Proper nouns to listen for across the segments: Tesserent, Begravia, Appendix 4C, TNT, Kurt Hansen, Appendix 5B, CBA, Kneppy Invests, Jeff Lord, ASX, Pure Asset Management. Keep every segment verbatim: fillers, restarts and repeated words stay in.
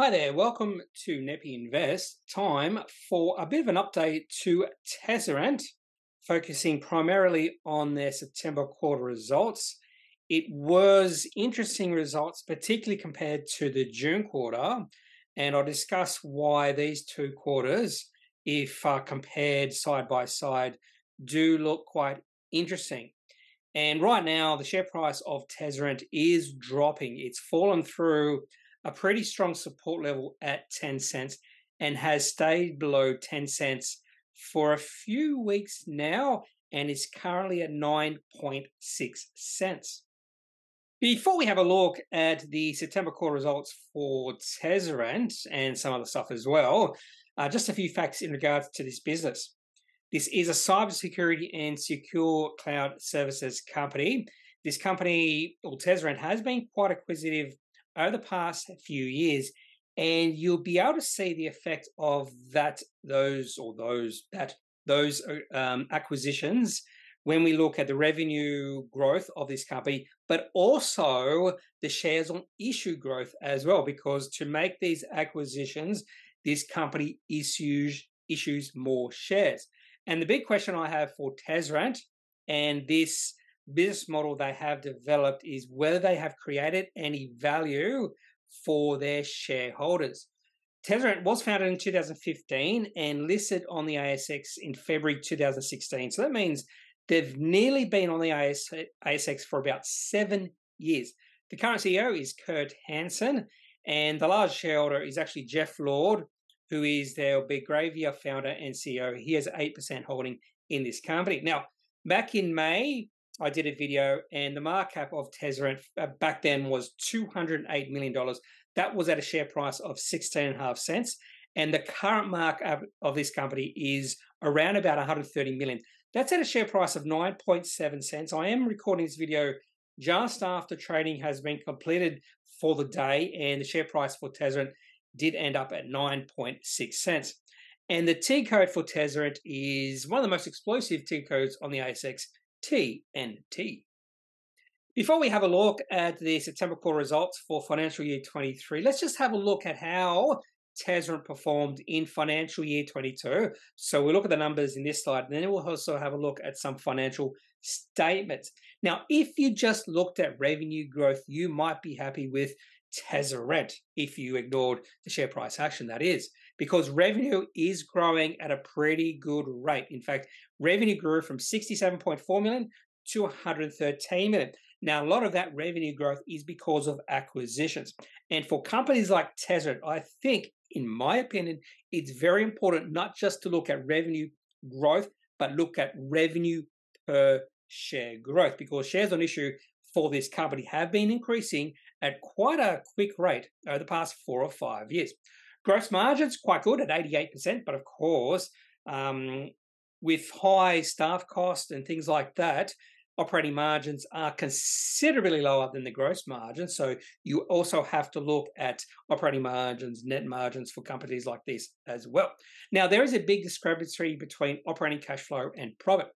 Hi there, welcome to Kneppy Invest. Time for a bit of an update to Tesserent, focusing primarily on their September quarter results. It was interesting results, particularly compared to the June quarter, and I'll discuss why these two quarters, if uh, compared side by side, do look quite interesting. And right now, the share price of Tesserent is dropping. It's fallen through a pretty strong support level at ten cents and has stayed below ten cents for a few weeks now and is currently at nine point six cents. Before we have a look at the September quarter results for Tesserent and some other stuff as well, uh, just a few facts in regards to this business. This is a cybersecurity and secure cloud services company. This company, or Tesserent, has been quite acquisitive over the past few years, and you'll be able to see the effect of that, those or those that those um, acquisitions when we look at the revenue growth of this company, but also the shares on issue growth as well. Because to make these acquisitions, this company issues issues more shares. And the big question I have for Tesserent and this business model they have developed is whether they have created any value for their shareholders. Tesserent was founded in two thousand fifteen and listed on the A S X in February two thousand sixteen. So that means they've nearly been on the A S X for about seven years. The current C E O is Kurt Hansen, and the large shareholder is actually Jeff Lord, who is their Begravia founder and C E O. He has eight percent holding in this company. Now, back in May, I did a video, and the market cap of Tesserent back then was two hundred eight million dollars. That was at a share price of sixteen and a half cents. And the current markup of this company is around about one hundred thirty million dollars. That's at a share price of nine point seven cents. I am recording this video just after trading has been completed for the day, and the share price for Tesserent did end up at nine point six cents. And the T code for Tesserent is one of the most explosive T codes on the A S X, T N T. Before we have a look at the September quarter results for financial year twenty-three, let's just have a look at how Tesserent performed in financial year twenty-two. So we'll look at the numbers in this slide, and then we'll also have a look at some financial statements. Now, if you just looked at revenue growth, you might be happy with Tesserent if you ignored the share price action, that is, because revenue is growing at a pretty good rate. In fact, revenue grew from sixty-seven point four million to one hundred thirteen million. Now, a lot of that revenue growth is because of acquisitions. And for companies like Tesserent, I think, in my opinion, it's very important not just to look at revenue growth, but look at revenue per share growth, because shares on issue for this company have been increasing at quite a quick rate over the past four or five years. Gross margins quite good at eighty-eight percent, but of course, um, with high staff costs and things like that, operating margins are considerably lower than the gross margin. So you also have to look at operating margins, net margins for companies like this as well. Now, there is a big discrepancy between operating cash flow and profit.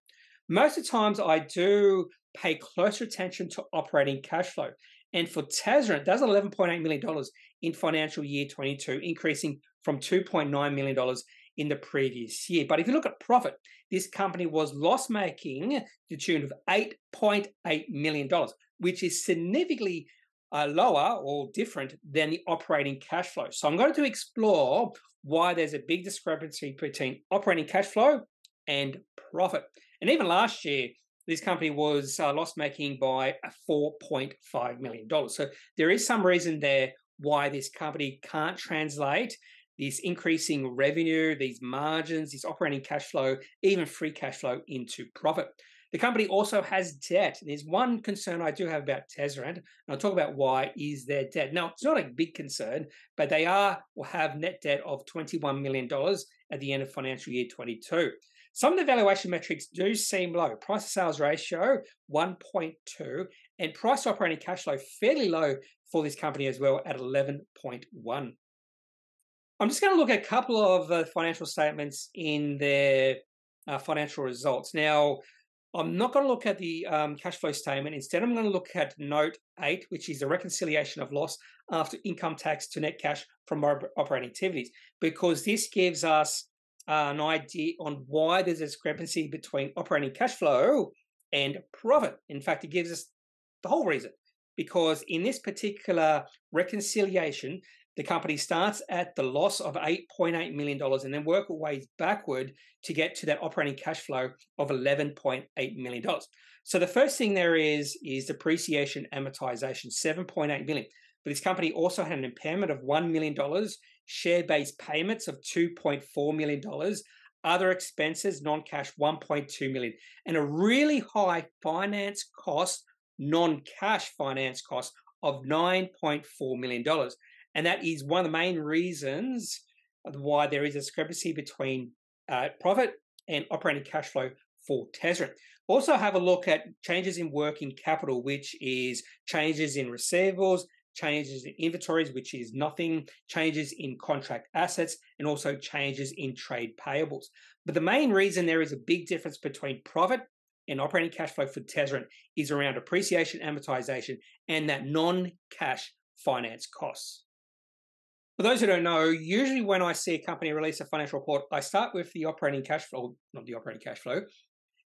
Most of the times I do pay closer attention to operating cash flow. And for Tesserent, that's eleven point eight million dollars in financial year twenty-two, increasing from two point nine million dollars in the previous year. But if you look at profit, this company was loss-making to the tune of eight point eight million dollars, which is significantly uh, lower or different than the operating cash flow. So I'm going to explore why there's a big discrepancy between operating cash flow and profit. And even last year, this company was uh, loss-making by four point five million dollars. So there is some reason there why this company can't translate this increasing revenue, these margins, this operating cash flow, even free cash flow into profit. The company also has debt. There's one concern I do have about Tesserent, and I'll talk about why is their debt. Now, it's not a big concern, but they are or have net debt of twenty-one million dollars at the end of financial year twenty-two. Some of the valuation metrics do seem low. Price to sales ratio, one point two, and price to operating cash flow, fairly low for this company as well at eleven point one. I'm just going to look at a couple of uh, financial statements in their uh, financial results. Now, I'm not going to look at the um, cash flow statement. Instead, I'm going to look at note eight, which is the reconciliation of loss after income tax to net cash from operating activities, because this gives us uh, an idea on why there's a discrepancy between operating cash flow and profit. In fact, it gives us the whole reason, because in this particular reconciliation, the company starts at the loss of eight point eight million dollars and then work ways backward to get to that operating cash flow of eleven point eight million dollars. So the first thing there is, is depreciation amortization, seven point eight million dollars. But this company also had an impairment of one million dollars, share-based payments of two point four million dollars, other expenses, non-cash, one point two million dollars, and a really high finance cost, non-cash finance cost of nine point four million dollars. And that is one of the main reasons why there is a discrepancy between uh, profit and operating cash flow for Tesserent. Also have a look at changes in working capital, which is changes in receivables, changes in inventories, which is nothing, changes in contract assets, and also changes in trade payables. But the main reason there is a big difference between profit and operating cash flow for Tesserent is around depreciation, amortization, and that non-cash finance costs. For those who don't know, usually when I see a company release a financial report, I start with the operating cash flow, not the operating cash flow,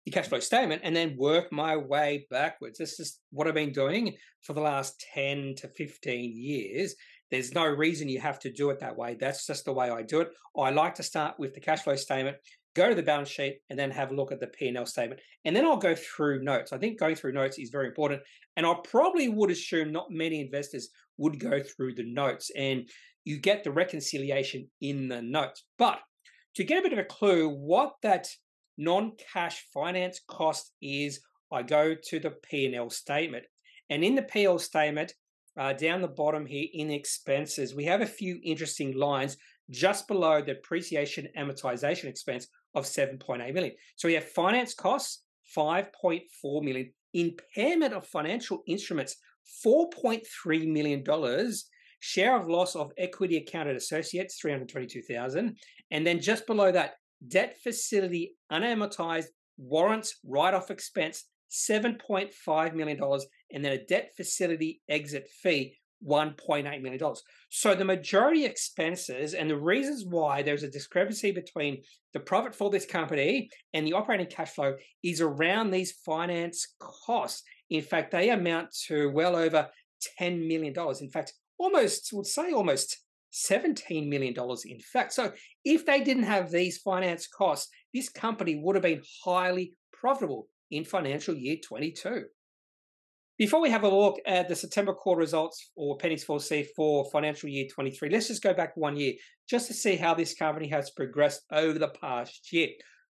the cash flow statement, and then work my way backwards. This is what I've been doing for the last ten to fifteen years. There's no reason you have to do it that way. That's just the way I do it. I like to start with the cash flow statement, go to the balance sheet, and then have a look at the P and L statement. And then I'll go through notes. I think going through notes is very important. And I probably would assume not many investors would go through the notes. And you get the reconciliation in the notes. But to get a bit of a clue what that non-cash finance cost is, I go to the P and L statement. And in the P and L statement, uh, down the bottom here in expenses, we have a few interesting lines just below the depreciation amortization expense of seven point eight million dollars. So we have finance costs, five point four million dollars, impairment of financial instruments, four point three million dollars, share of loss of equity accounted associates, three hundred twenty-two thousand dollars, and then just below that, debt facility unamortized warrants write-off expense, seven point five million dollars, and then a debt facility exit fee, one point eight million dollars. So the majority expenses and the reasons why there's a discrepancy between the profit for this company and the operating cash flow is around these finance costs. In fact, they amount to well over ten million dollars. In fact, almost, would say almost seventeen million dollars in fact. So if they didn't have these finance costs, this company would have been highly profitable in financial year twenty-two. Before we have a look at the September quarter results or Appendix four C for financial year twenty-three, let's just go back one year just to see how this company has progressed over the past year.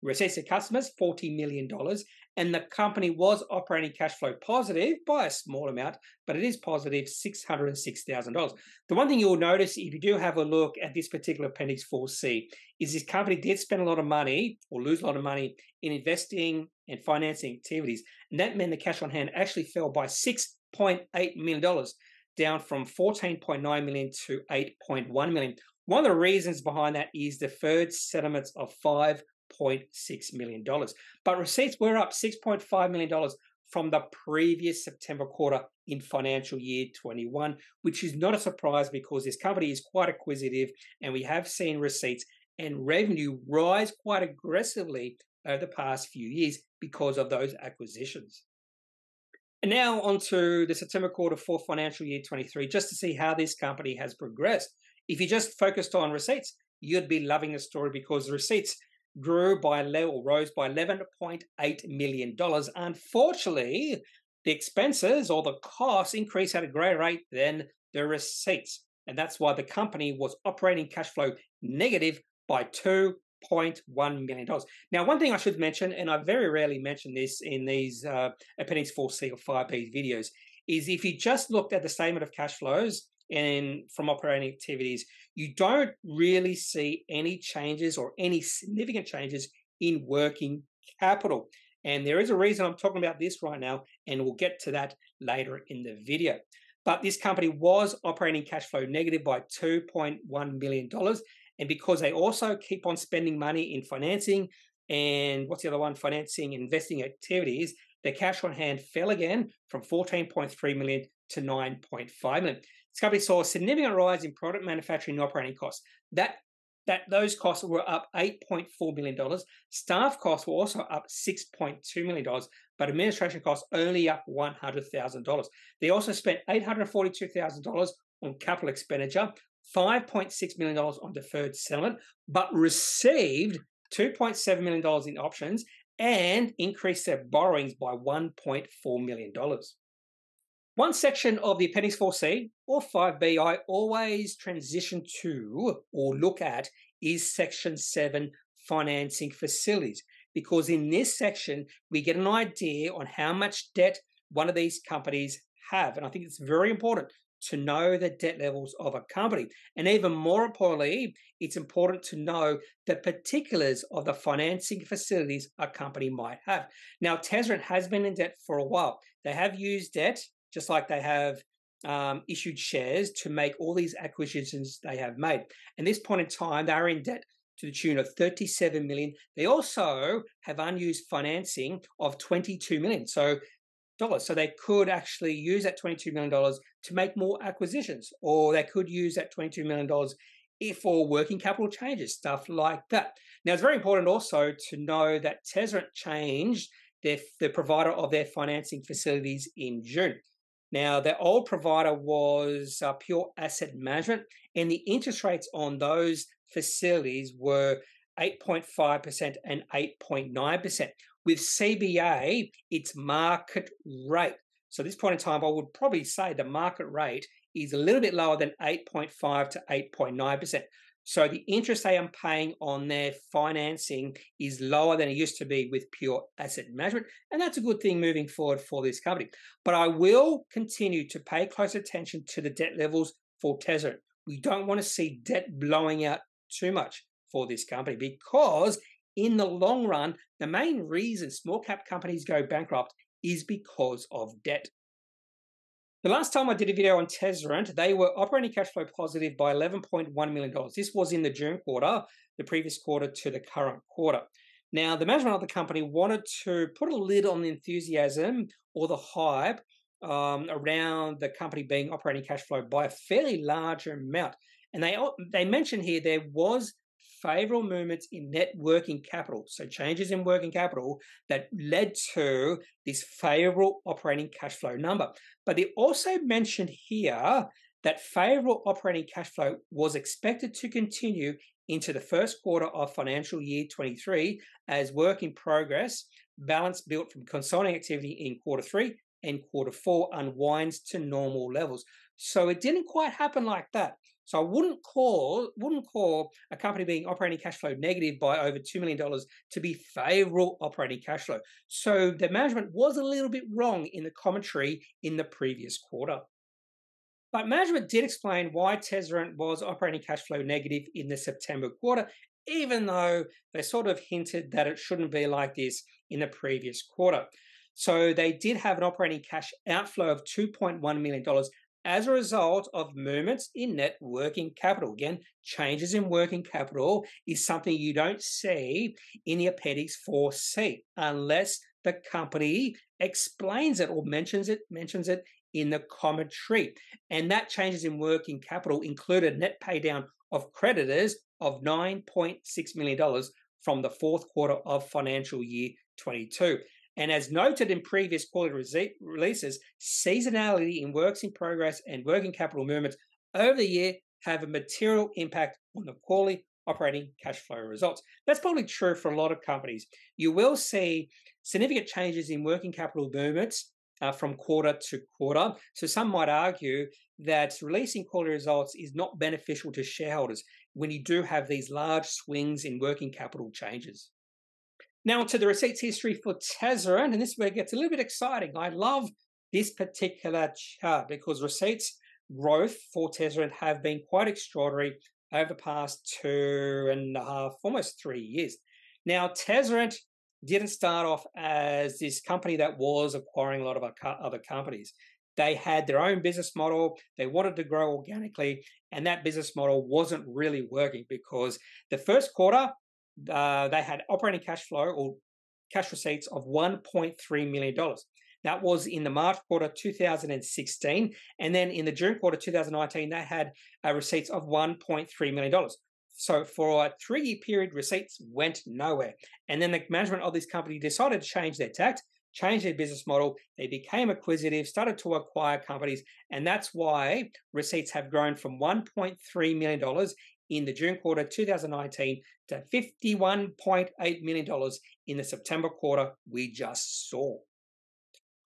Receipts to customers, forty million dollars, and the company was operating cash flow positive by a small amount, but it is positive six hundred six thousand dollars. The one thing you'll notice if you do have a look at this particular Appendix four C is this company did spend a lot of money or lose a lot of money in investing and financing activities, and that meant the cash on hand actually fell by six point eight million dollars, down from fourteen point nine million dollars to eight point one million dollars. One of the reasons behind that is deferred settlements of five. zero point six million dollars. But receipts were up six point five million dollars from the previous September quarter in financial year twenty-one, which is not a surprise because this company is quite acquisitive and we have seen receipts and revenue rise quite aggressively over the past few years because of those acquisitions. And now onto the September quarter for financial year twenty-three, just to see how this company has progressed. If you just focused on receipts, you'd be loving the story because receipts grew by or rose by eleven point eight million dollars. Unfortunately, the expenses or the costs increased at a greater rate than the receipts. And that's why the company was operating cash flow negative by two point one million dollars. Now, one thing I should mention, and I very rarely mention this in these uh, Appendix four C or five B videos, is if you just looked at the statement of cash flows and from operating activities, you don't really see any changes or any significant changes in working capital. And there is a reason I'm talking about this right now, and we'll get to that later in the video. But this company was operating cash flow negative by two point one million dollars. And because they also keep on spending money in financing, and what's the other one? Financing investing activities. Their cash on hand fell again from fourteen point three million dollars to nine point five million dollars. This company saw a significant rise in product manufacturing and operating costs. That that those costs were up eight point four million dollars. Staff costs were also up six point two million dollars, but administration costs only up one hundred thousand dollars. They also spent eight hundred forty-two thousand dollars on capital expenditure, five point six million dollars on deferred settlement, but received two point seven million dollars in options and increased their borrowings by one point four million dollars. One section of the Appendix four C or five B I always transition to or look at is Section seven, Financing Facilities, because in this section, we get an idea on how much debt one of these companies have. And I think it's very important to know the debt levels of a company. And even more importantly, it's important to know the particulars of the financing facilities a company might have. Now, Tesserent has been in debt for a while. They have used debt, just like they have um, issued shares to make all these acquisitions they have made. At this point in time, they are in debt to the tune of thirty-seven million dollars. They also have unused financing of twenty-two million dollars. So So they could actually use that twenty-two million dollars to make more acquisitions, or they could use that twenty-two million dollars for working capital changes, stuff like that. Now, it's very important also to know that Tesserent changed their, the provider of their financing facilities in June. Now, their old provider was uh, Pure Asset Management, and the interest rates on those facilities were eight point five percent and eight point nine percent. With C B A, it's market rate. So at this point in time, I would probably say the market rate is a little bit lower than eight point five to eight point nine percent. So the interest they are paying on their financing is lower than it used to be with Pure Asset Management. And that's a good thing moving forward for this company. But I will continue to pay close attention to the debt levels for Tesserent. We don't want to see debt blowing out too much for this company, because in the long run, the main reason small cap companies go bankrupt is because of debt. The last time I did a video on Tesserent, they were operating cash flow positive by eleven point one million dollars. This was in the June quarter, the previous quarter to the current quarter. Now, the management of the company wanted to put a lid on the enthusiasm or the hype um, around the company being operating cash flow by a fairly large amount. And they, they mentioned here there was favorable movements in net working capital, so changes in working capital that led to this favorable operating cash flow number. But they also mentioned here that favorable operating cash flow was expected to continue into the first quarter of financial year twenty-three as work in progress balance built from consolidating activity in quarter three and quarter four unwinds to normal levels. So it didn't quite happen like that. So I wouldn't call wouldn't call a company being operating cash flow negative by over two million dollars to be favorable operating cash flow. So the management was a little bit wrong in the commentary in the previous quarter. But management did explain why Tesserent was operating cash flow negative in the September quarter, even though they sort of hinted that it shouldn't be like this in the previous quarter. So they did have an operating cash outflow of two point one million dollars as a result of movements in net working capital. Again, changes in working capital is something you don't see in the Appendix four C unless the company explains it or mentions it, mentions it in the commentary. And that changes in working capital included net pay down of creditors of nine point six million dollars from the fourth quarter of financial year twenty-two. And as noted in previous quarterly releases, seasonality in works in progress and working capital movements over the year have a material impact on the quarterly operating cash flow results. That's probably true for a lot of companies. You will see significant changes in working capital movements uh, from quarter to quarter. So some might argue that releasing quarterly results is not beneficial to shareholders when you do have these large swings in working capital changes. Now to the receipts history for Tesserent, and this is where it gets a little bit exciting. I love this particular chart because receipts growth for Tesserent have been quite extraordinary over the past two and a half, almost three years. Now Tesserent didn't start off as this company that was acquiring a lot of other companies. They had their own business model. They wanted to grow organically, and that business model wasn't really working because the first quarter uh, they had operating cash flow or cash receipts of one point three million dollars. That was in the March quarter two thousand sixteen, and then in the June quarter two thousand nineteen, they had uh, receipts of one point three million dollars. So for a three-year period, receipts went nowhere. And then the management of this company decided to change their tact, change their business model. They became acquisitive, started to acquire companies, and that's why receipts have grown from one point three million dollars in the June quarter two thousand nineteen to fifty-one point eight million dollars in the September quarter we just saw.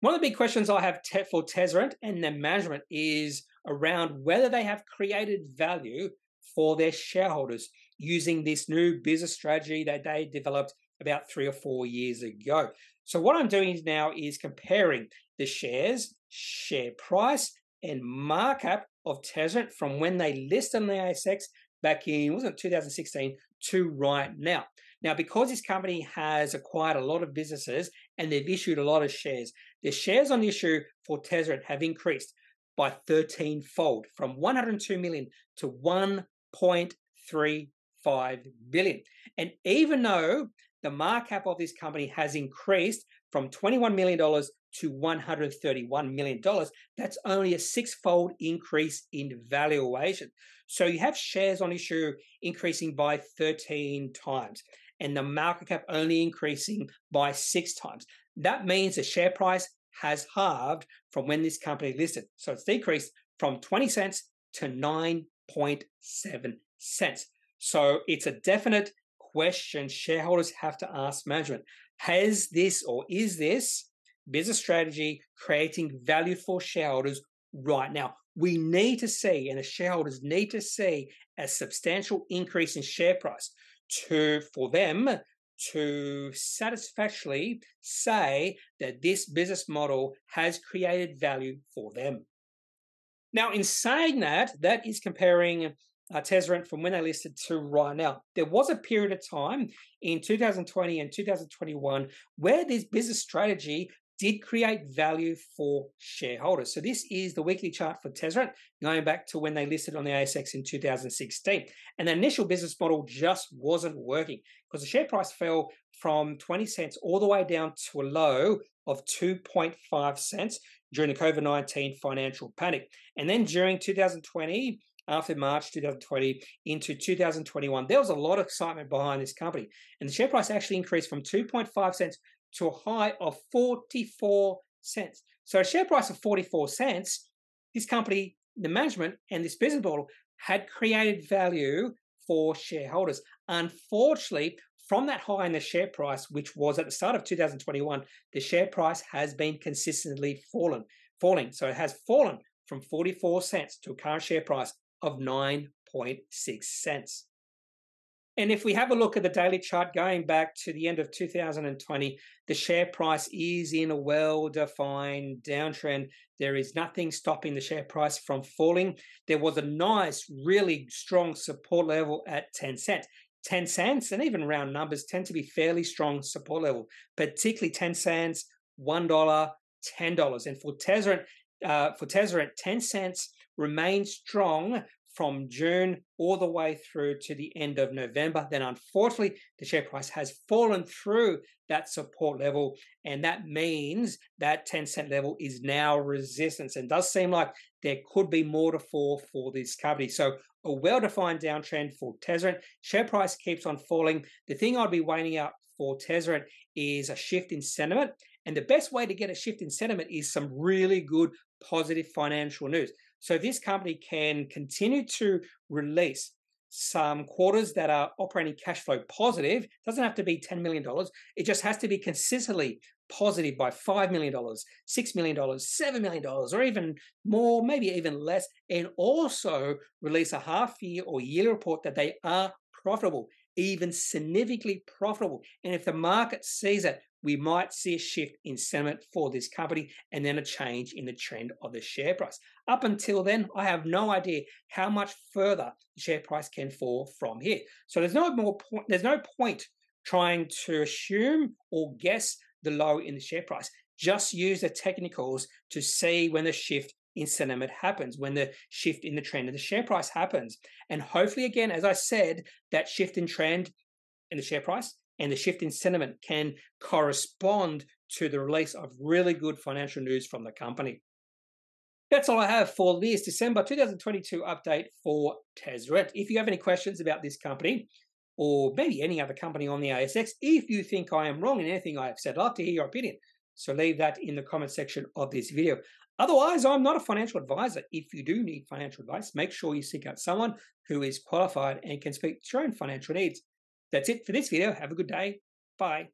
One of the big questions I have for Tesserent and their management is around whether they have created value for their shareholders using this new business strategy that they developed about three or four years ago. So what I'm doing now is comparing the shares, share price, and markup of Tesserent from when they listed on the A S X back in, wasn't it, two thousand sixteen to right now. Now, because this company has acquired a lot of businesses and they've issued a lot of shares, the shares on the issue for Tesserent have increased by thirteen-fold, from one hundred two million to one point three five billion. And even though the markup of this company has increased from twenty-one million dollars to one hundred thirty-one million dollars, that's only a six-fold increase in valuation. So you have shares on issue increasing by thirteen times and the market cap only increasing by six times. That means the share price has halved from when this company listed. So it's decreased from twenty cents to nine point seven cents. So it's a definite question shareholders have to ask management. Has this, or is this business strategy creating value for shareholders right now? We need to see, and the shareholders need to see, a substantial increase in share price to for them to satisfactorily say that this business model has created value for them. Now, in saying that, that is comparing uh, Tesserent from when they listed to right now. There was a period of time in two thousand twenty and two thousand twenty-one where this business strategy did create value for shareholders. So this is the weekly chart for Tesserent, going back to when they listed on the A S X in two thousand sixteen. And the initial business model just wasn't working because the share price fell from twenty cents all the way down to a low of two point five cents during the COVID nineteen financial panic. And then during two thousand twenty, after March two thousand twenty into two thousand twenty-one, there was a lot of excitement behind this company. And the share price actually increased from two point five cents to a high of forty-four cents. So a share price of forty-four cents, this company, the management and this business model had created value for shareholders. Unfortunately, from that high in the share price, which was at the start of two thousand twenty-one, the share price has been consistently fallen, falling. So it has fallen from forty-four cents to a current share price of nine point six cents. And if we have a look at the daily chart going back to the end of two thousand twenty, the share price is in a well-defined downtrend. There is nothing stopping the share price from falling. There was a nice, really strong support level at ten cents. ten cents, and even round numbers, tend to be fairly strong support level, particularly ten cents, one dollar, ten dollars. And for Tesserent, uh, for Tesserent, ten cents remains strong from June all the way through to the end of November. Then unfortunately, the share price has fallen through that support level, and that means that ten cent level is now resistance, and does seem like there could be more to fall for this company. So a well-defined downtrend for Tesserent. Share price keeps on falling. The thing I'd be waiting out for Tesserent is a shift in sentiment, and the best way to get a shift in sentiment is some really good positive financial news. So this company can continue to release some quarters that are operating cash flow positive. It doesn't have to be ten million dollars. It just has to be consistently positive by five million dollars, six million dollars, seven million dollars, or even more, maybe even less, and also release a half year or yearly report that they are profitable, even significantly profitable. And if the market sees it, we might see a shift in sentiment for this company and then a change in the trend of the share price. Up until then, I have no idea how much further the share price can fall from here. So there's no more point, there's no point trying to assume or guess the low in the share price. Just use the technicals to see when the shift in sentiment happens, when the shift in the trend of the share price happens. And hopefully, again, as I said, that shift in trend in the share price and the shift in sentiment can correspond to the release of really good financial news from the company. That's all I have for this December two thousand twenty-two update for Tesserent. If you have any questions about this company or maybe any other company on the A S X, if you think I am wrong in anything I have said, I'd love to hear your opinion. So leave that in the comment section of this video. Otherwise, I'm not a financial advisor. If you do need financial advice, make sure you seek out someone who is qualified and can speak to your own financial needs. That's it for this video. Have a good day. Bye.